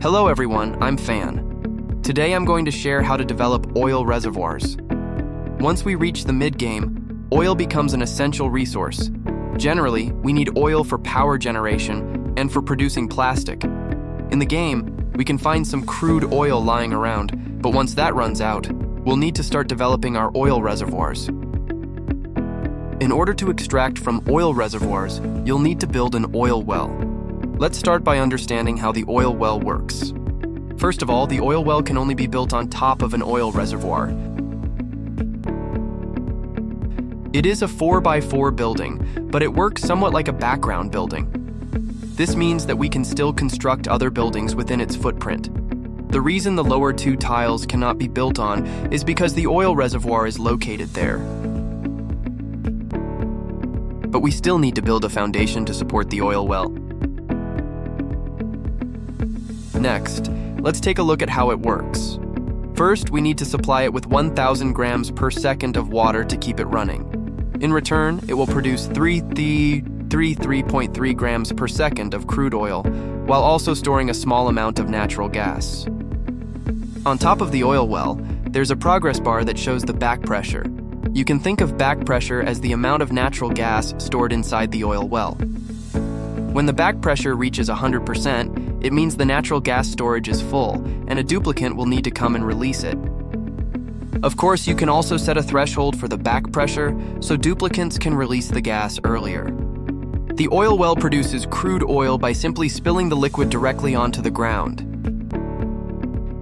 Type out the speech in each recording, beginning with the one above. Hello everyone, I'm Fan. Today I'm going to share how to develop oil reservoirs. Once we reach the mid-game, oil becomes an essential resource. Generally, we need oil for power generation and for producing plastic. In the game, we can find some crude oil lying around, but once that runs out, we'll need to start developing our oil reservoirs. In order to extract from oil reservoirs, you'll need to build an oil well. Let's start by understanding how the oil well works. First of all, the oil well can only be built on top of an oil reservoir. It is a 4x4 building, but it works somewhat like a background building. This means that we can still construct other buildings within its footprint. The reason the lower two tiles cannot be built on is because the oil reservoir is located there. But we still need to build a foundation to support the oil well. Next, let's take a look at how it works. First, we need to supply it with 1,000 grams per second of water to keep it running. In return, it will produce 3.3 grams per second of crude oil, while also storing a small amount of natural gas. On top of the oil well, there's a progress bar that shows the back pressure. You can think of back pressure as the amount of natural gas stored inside the oil well. When the back pressure reaches 100%, it means the natural gas storage is full, and a duplicant will need to come and release it. Of course, you can also set a threshold for the back pressure, so duplicants can release the gas earlier. The oil well produces crude oil by simply spilling the liquid directly onto the ground.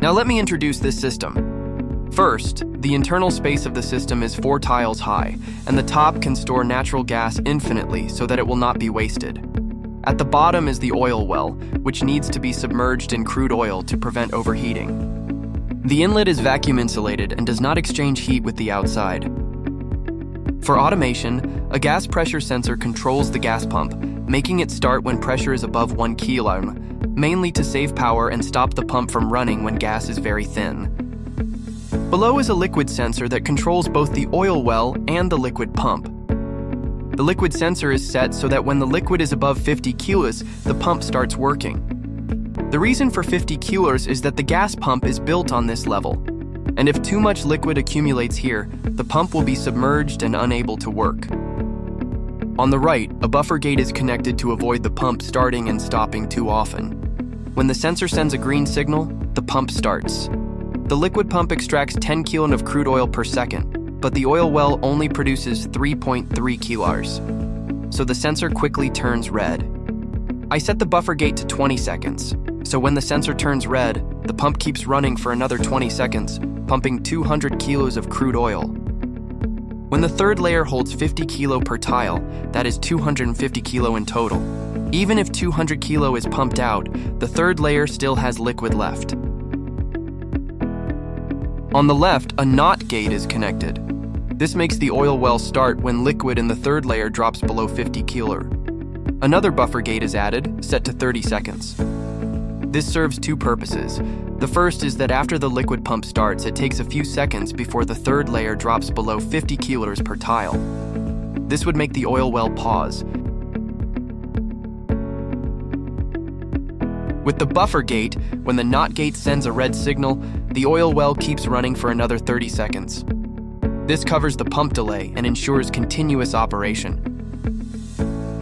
Now let me introduce this system. First, the internal space of the system is 4 tiles high, and the top can store natural gas infinitely so that it will not be wasted. At the bottom is the oil well, which needs to be submerged in crude oil to prevent overheating. The inlet is vacuum insulated and does not exchange heat with the outside. For automation, a gas pressure sensor controls the gas pump, making it start when pressure is above 1 kilonewton, mainly to save power and stop the pump from running when gas is very thin. Below is a liquid sensor that controls both the oil well and the liquid pump. The liquid sensor is set so that when the liquid is above 50 kilos, the pump starts working. The reason for 50 kilos is that the gas pump is built on this level, and if too much liquid accumulates here, the pump will be submerged and unable to work. On the right, a buffer gate is connected to avoid the pump starting and stopping too often. When the sensor sends a green signal, the pump starts. The liquid pump extracts 10 kilonewtons of crude oil per second, but the oil well only produces 3.3 kilonewtons, so the sensor quickly turns red. I set the buffer gate to 20 seconds, so when the sensor turns red, the pump keeps running for another 20 seconds, pumping 200 kilos of crude oil. When the third layer holds 50 kilo per tile, that is 250 kilo in total. Even if 200 kilo is pumped out, the third layer still has liquid left. On the left, a knot gate is connected. This makes the oil well start when liquid in the third layer drops below 50 kilonewtons. Another buffer gate is added, set to 30 seconds. This serves two purposes. The first is that after the liquid pump starts, it takes a few seconds before the third layer drops below 50 kilonewtons per tile. This would make the oil well pause. With the buffer gate, when the knot gate sends a red signal, the oil well keeps running for another 30 seconds. This covers the pump delay and ensures continuous operation.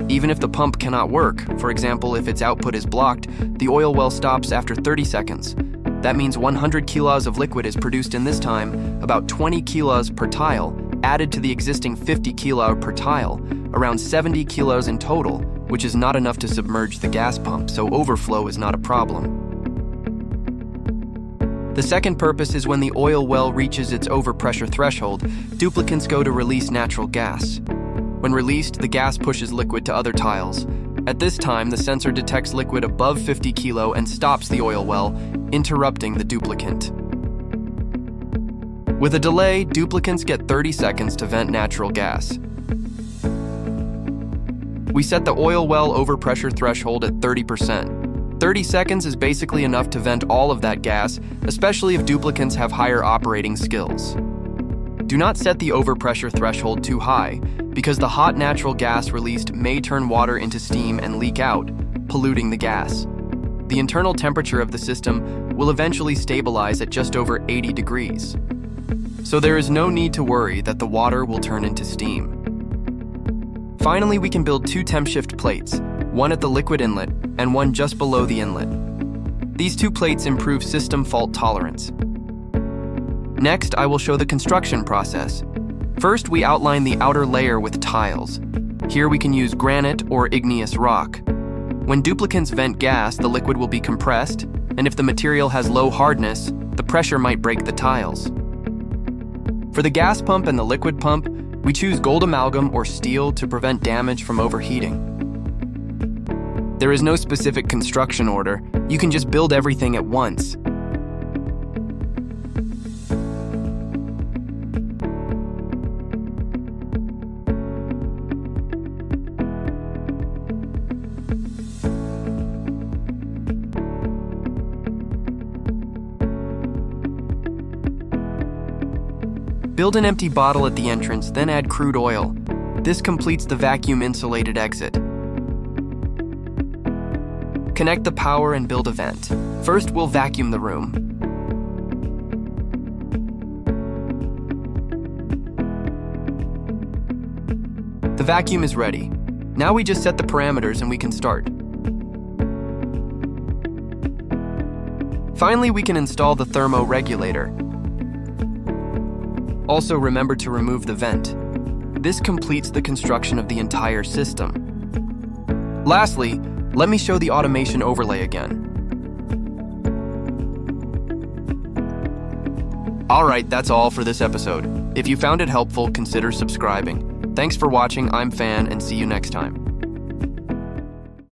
Even if the pump cannot work, for example, if its output is blocked, the oil well stops after 30 seconds. That means 100 kilos of liquid is produced in this time, about 20 kilos per tile, added to the existing 50 kilo per tile, around 70 kilos in total, which is not enough to submerge the gas pump, so overflow is not a problem. The second purpose is when the oil well reaches its overpressure threshold, duplicants go to release natural gas. When released, the gas pushes liquid to other tiles. At this time, the sensor detects liquid above 50 kilo and stops the oil well, interrupting the duplicant. With a delay, duplicants get 30 seconds to vent natural gas. We set the oil well overpressure threshold at 30%. 30 seconds is basically enough to vent all of that gas, especially if duplicants have higher operating skills. Do not set the overpressure threshold too high, because the hot natural gas released may turn water into steam and leak out, polluting the gas. The the internal temperature of the system will eventually stabilize at just over 80 degrees. So there is no need to worry that the water will turn into steam. Finally, we can build two temp shift plates, one at the liquid inlet and one just below the inlet. These two plates improve system fault tolerance. Next, I will show the construction process. First, we outline the outer layer with tiles. Here we can use granite or igneous rock. When duplicants vent gas, the liquid will be compressed, and if the material has low hardness, the pressure might break the tiles. For the gas pump and the liquid pump, we choose gold amalgam or steel to prevent damage from overheating. There is no specific construction order. You can just build everything at once. Build an empty bottle at the entrance, then add crude oil. This completes the vacuum-insulated exit. Connect the power and build a vent. First, we'll vacuum the room. The vacuum is ready. Now we just set the parameters and we can start. Finally, we can install the thermoregulator. Also, remember to remove the vent. This completes the construction of the entire system. Lastly, let me show the automation overlay again. Alright, that's all for this episode. If you found it helpful, consider subscribing. Thanks for watching, I'm Fan, and see you next time.